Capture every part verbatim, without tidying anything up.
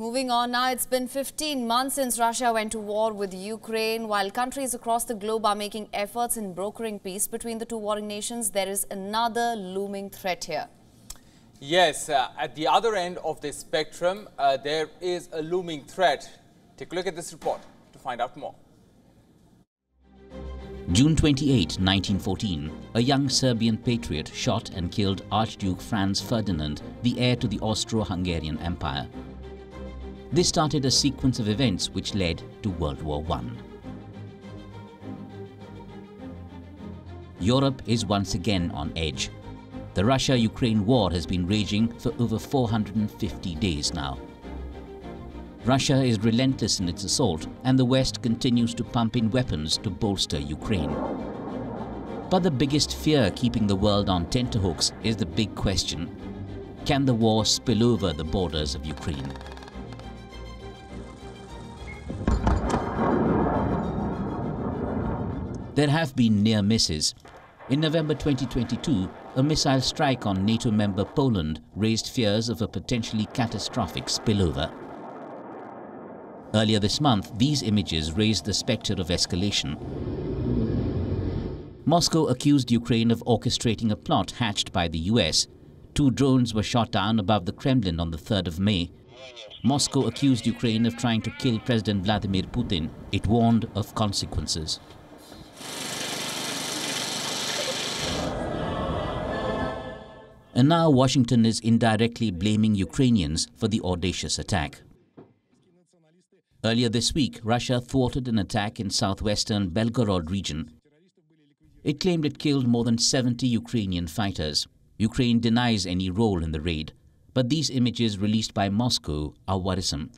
Moving on now, it's been fifteen months since Russia went to war with Ukraine. While countries across the globe are making efforts in brokering peace between the two warring nations, there is another looming threat here. Yes, uh, at the other end of the spectrum, uh, there is a looming threat. Take a look at this report to find out more. June twenty-eighth, nineteen fourteen, a young Serbian patriot shot and killed Archduke Franz Ferdinand, the heir to the Austro-Hungarian Empire. This started a sequence of events which led to World War One. Europe is once again on edge. The Russia-Ukraine war has been raging for over four hundred fifty days now. Russia is relentless in its assault, and the West continues to pump in weapons to bolster Ukraine. But the biggest fear keeping the world on tenterhooks is the big question: can the war spill over the borders of Ukraine? There have been near misses. In November twenty twenty-two, a missile strike on NATO member Poland raised fears of a potentially catastrophic spillover. Earlier this month, these images raised the spectre of escalation. Moscow accused Ukraine of orchestrating a plot hatched by the U S. Two drones were shot down above the Kremlin on the third of May. Moscow accused Ukraine of trying to kill President Vladimir Putin. It warned of consequences. And now Washington is indirectly blaming Ukrainians for the audacious attack. Earlier this week, Russia thwarted an attack in southwestern Belgorod region. It claimed it killed more than seventy Ukrainian fighters. Ukraine denies any role in the raid. But these images released by Moscow are worrisome.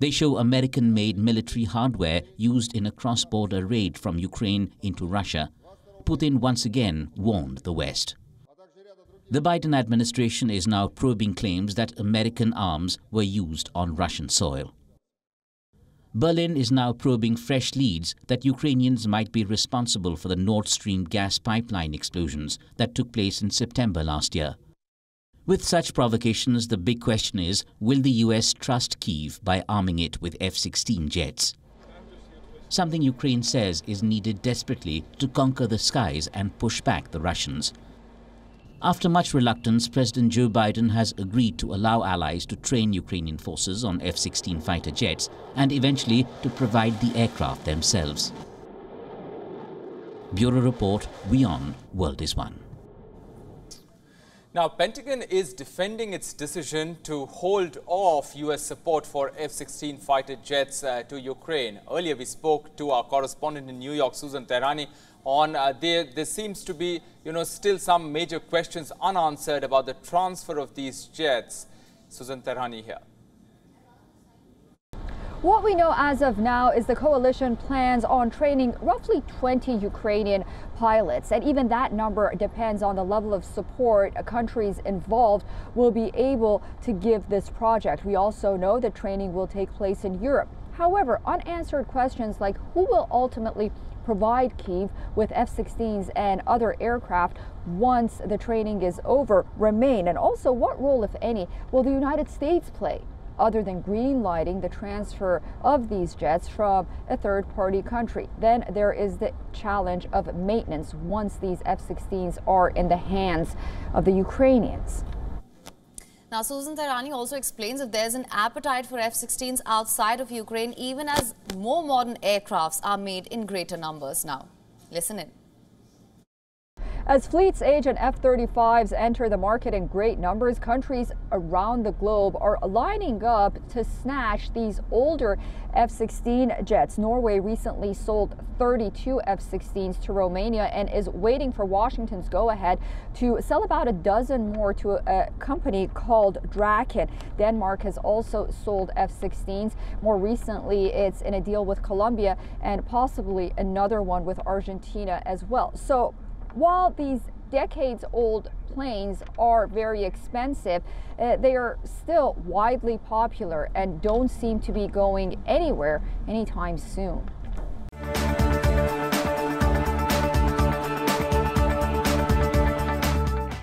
They show American-made military hardware used in a cross-border raid from Ukraine into Russia. Putin once again warned the West. The Biden administration is now probing claims that American arms were used on Russian soil. Berlin is now probing fresh leads that Ukrainians might be responsible for the Nord Stream gas pipeline explosions that took place in September last year. With such provocations, the big question is, will the U S trust Kyiv by arming it with F sixteen jets? Something Ukraine says is needed desperately to conquer the skies and push back the Russians. After much reluctance, President Joe Biden has agreed to allow allies to train Ukrainian forces on F sixteen fighter jets and eventually to provide the aircraft themselves. Bureau Report, WION, World is One. Now, Pentagon is defending its decision to hold off U S support for F sixteen fighter jets uh, to Ukraine. Earlier, we spoke to our correspondent in New York, Susan Tehrani, on uh, there, there seems to be, you know, still some major questions unanswered about the transfer of these jets. Susan Tehrani here. What we know as of now is the coalition plans on training roughly twenty Ukrainian pilots, and even that number depends on the level of support countries involved will be able to give this project. We also know that training will take place in Europe. However, unanswered questions like who will ultimately provide Kyiv with F sixteens and other aircraft once the training is over remain, and also what role, if any, will the United States play other than greenlighting the transfer of these jets from a third-party country. Then there is the challenge of maintenance once these F sixteens are in the hands of the Ukrainians. Now, Susan Tehrani also explains if there's an appetite for F sixteens outside of Ukraine, even as more modern aircrafts are made in greater numbers now. Listen in. As fleets age and F thirty-fives enter the market in great numbers, countries around the globe are lining up to snatch these older F sixteen jets. Norway recently sold thirty-two F sixteens to Romania and is waiting for Washington's go-ahead to sell about a dozen more to a company called Draken. Denmark has also sold F sixteens. More recently, it's in a deal with Colombia and possibly another one with Argentina as well. So, while these decades-old planes are very expensive, uh, they are still widely popular and don't seem to be going anywhere anytime soon.